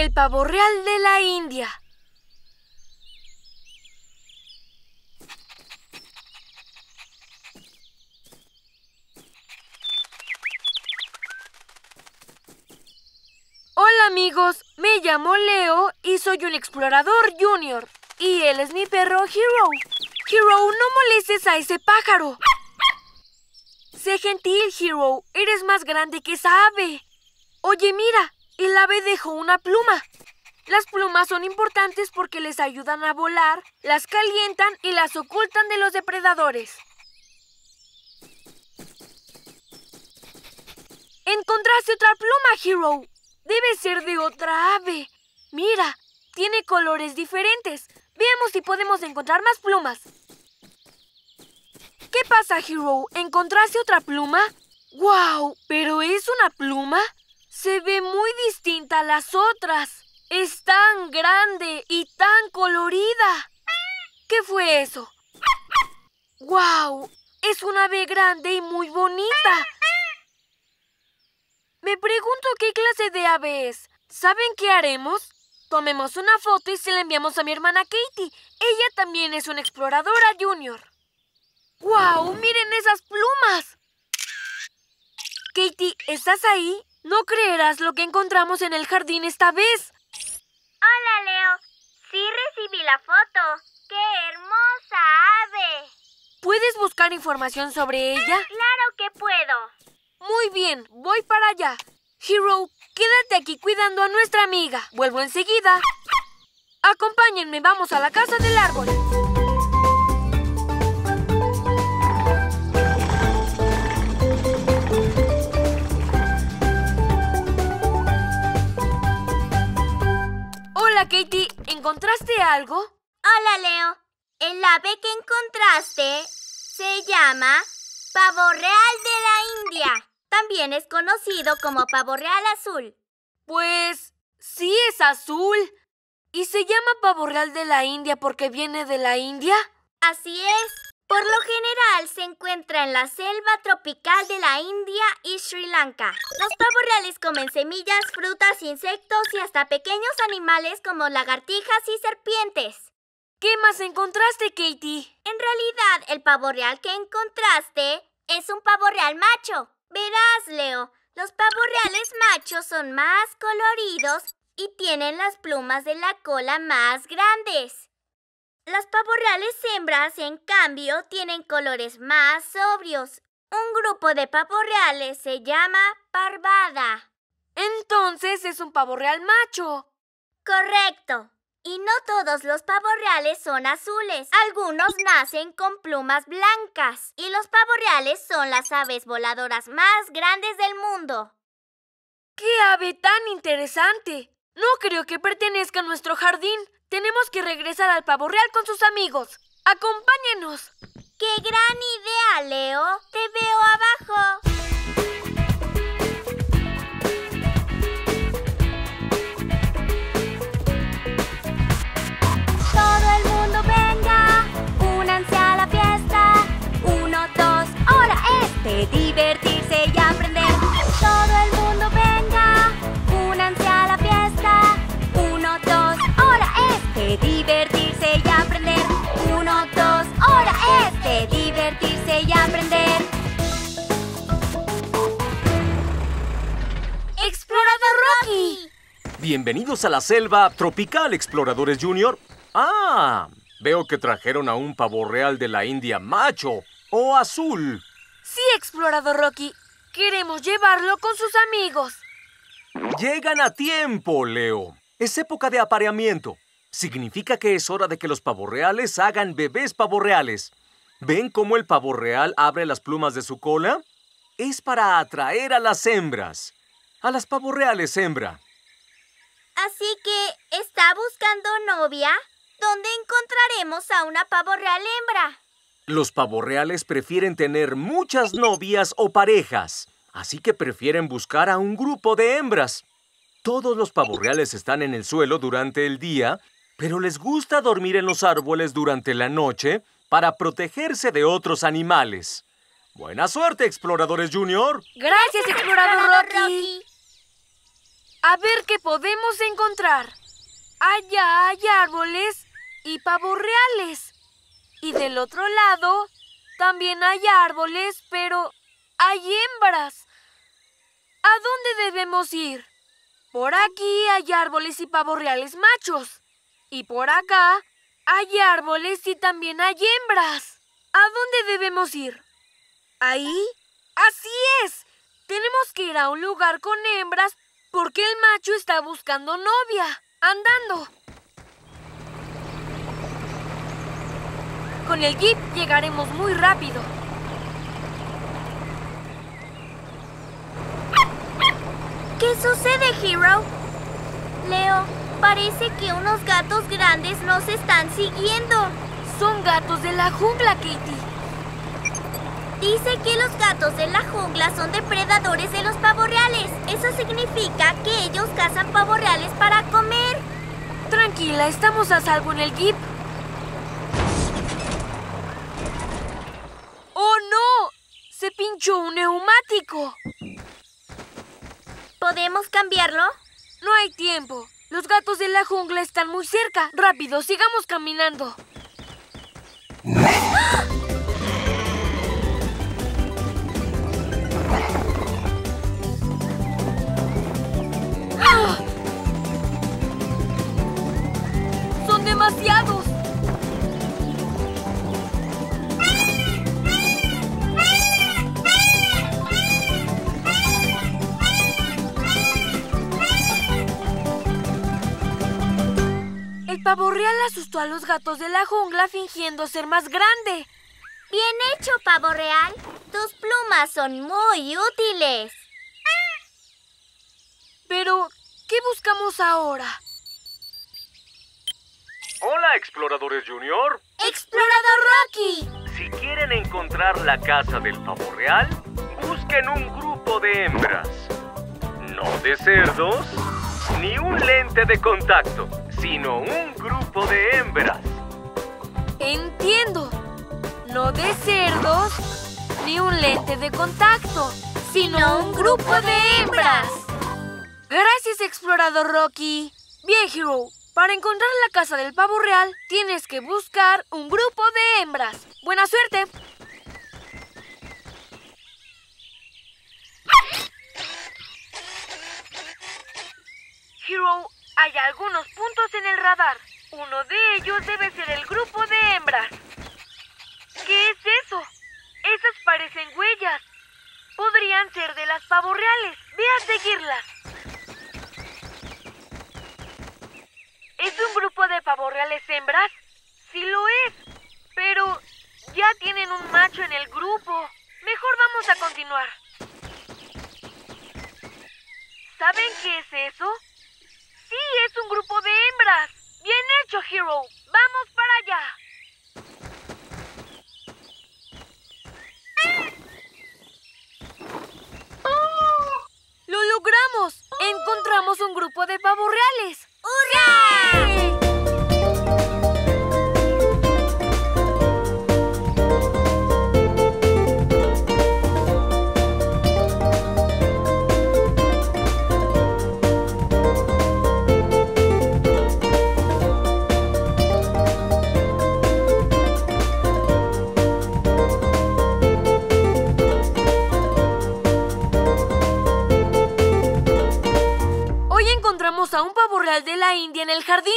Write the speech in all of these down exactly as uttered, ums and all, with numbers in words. el pavo real de la India. Hola amigos, me llamo Leo y soy un explorador junior. Y él es mi perro Hero. Hero, no molestes a ese pájaro. Sé gentil, Hero. Eres más grande que esa ave. Oye, mira, el ave dejó una pluma. Las plumas son importantes porque les ayudan a volar, las calientan y las ocultan de los depredadores. Encontraste otra pluma, Hero. Debe ser de otra ave. Mira, tiene colores diferentes. Veamos si podemos encontrar más plumas. ¿Qué pasa, Hero? ¿Encontraste otra pluma? ¡Wow! ¿Pero es una pluma? Se ve muy distinta a las otras. Es tan grande y tan colorida. ¿Qué fue eso? ¡Wow! Es una ave grande y muy bonita. Me pregunto qué clase de ave es. ¿Saben qué haremos? Tomemos una foto y se la enviamos a mi hermana Katie. Ella también es una exploradora junior. ¡Wow! ¡Miren esas plumas! Katie, ¿estás ahí? No creerás lo que encontramos en el jardín esta vez. Hola, Leo. Sí recibí la foto. ¡Qué hermosa ave! ¿Puedes buscar información sobre ella? ¡Claro que puedo! Muy bien, voy para allá. Hero, quédate aquí cuidando a nuestra amiga. Vuelvo enseguida. Acompáñenme, vamos a la casa del árbol. Hola, Katie. ¿Encontraste algo? Hola, Leo. El ave que encontraste se llama Pavo Real de la India. También es conocido como pavo real azul. Pues sí es azul. ¿Y se llama pavo real de la India porque viene de la India? Así es. Por lo general se encuentra en la selva tropical de la India y Sri Lanka. Los pavos reales comen semillas, frutas, insectos y hasta pequeños animales como lagartijas y serpientes. ¿Qué más encontraste, Katie? En realidad, el pavo real que encontraste es un pavo real macho. Verás, Leo, los pavos reales machos son más coloridos y tienen las plumas de la cola más grandes. Las pavos reales hembras, en cambio, tienen colores más sobrios. Un grupo de pavos reales se llama parvada. Entonces es un pavo real macho. Correcto. Y no todos los pavos reales son azules. Algunos nacen con plumas blancas. Y los pavos reales son las aves voladoras más grandes del mundo. ¡Qué ave tan interesante! No creo que pertenezca a nuestro jardín. Tenemos que regresar al pavo real con sus amigos. ¡Acompáñenos! ¡Qué gran idea, Leo! ¡Te veo abajo! De divertirse y aprender. Todo el mundo venga, únanse a la fiesta. Uno, dos, ahora es de divertirse y aprender. Uno, dos, ahora es de divertirse y aprender. ¡Explorador Rocky! Bienvenidos a la selva tropical, Exploradores Junior. ¡Ah! Veo que trajeron a un pavo real de la India macho o azul. Sí, Explorador Rocky. Queremos llevarlo con sus amigos. Llegan a tiempo, Leo. Es época de apareamiento. Significa que es hora de que los pavorreales hagan bebés pavorreales. ¿Ven cómo el pavorreal abre las plumas de su cola? Es para atraer a las hembras. A las pavorreales hembra. Así que, ¿está buscando novia? ¿Dónde encontraremos a una pavorreal hembra? Los pavorreales prefieren tener muchas novias o parejas, así que prefieren buscar a un grupo de hembras. Todos los pavorreales están en el suelo durante el día, pero les gusta dormir en los árboles durante la noche para protegerse de otros animales. ¡Buena suerte, Exploradores Junior! ¡Gracias, Explorador Rocky! A ver qué podemos encontrar. Allá hay árboles y pavos reales. Y del otro lado también hay árboles, pero hay hembras. ¿A dónde debemos ir? Por aquí hay árboles y pavos reales machos. Y por acá hay árboles y también hay hembras. ¿A dónde debemos ir? ¿Ahí? ¡Así es! Tenemos que ir a un lugar con hembras porque el macho está buscando novia. Andando. Con el jeep llegaremos muy rápido. ¿Qué sucede, Hero? Leo, parece que unos gatos grandes nos están siguiendo. Son gatos de la jungla, Katie. Dice que los gatos de la jungla son depredadores de los pavos reales. Eso significa que ellos cazan pavos reales para comer. Tranquila, estamos a salvo en el jeep. ¡Oh, no! Se pinchó un neumático. ¿Podemos cambiarlo? No hay tiempo. Los gatos de la jungla están muy cerca. Rápido, sigamos caminando. ¡Ah! ¡Demasiados! El pavo real asustó a los gatos de la jungla fingiendo ser más grande. Bien hecho, pavo real. Tus plumas son muy útiles. Pero, ¿qué buscamos ahora? Hola, Exploradores Junior. ¡Explorador Rocky! Si quieren encontrar la casa del pavo real, busquen un grupo de hembras. No de cerdos, ni un lente de contacto, sino un grupo de hembras. Entiendo. No de cerdos, ni un lente de contacto, sino un grupo de hembras. Gracias, Explorador Rocky. Bien, Hero. Para encontrar la casa del pavo real, tienes que buscar un grupo de hembras. ¡Buena suerte! Hero, hay algunos puntos en el radar. Uno de ellos debe ser el grupo de hembras. ¿Qué es eso? Esas parecen huellas. Podrían ser de las pavos reales. Ve a seguirlas. ¿Es un grupo de pavos reales hembras? Sí lo es, pero ya tienen un macho en el grupo. Mejor vamos a continuar. ¿Saben qué es eso? Sí, es un grupo de hembras. Bien hecho, Hero. Vamos para allá. ¡Oh! ¡Lo logramos! ¡Oh! Encontramos un grupo de pavos reales. ¡Hurra! A un pavo real de la India en el jardín.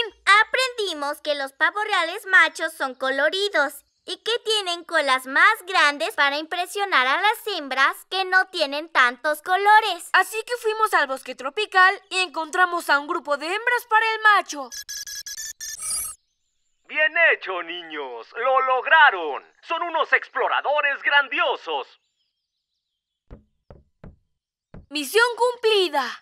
Aprendimos que los pavos reales machos son coloridos y que tienen colas más grandes para impresionar a las hembras que no tienen tantos colores. Así que fuimos al bosque tropical y encontramos a un grupo de hembras para el macho. Bien hecho, niños. Lo lograron. Son unos exploradores grandiosos. Misión cumplida.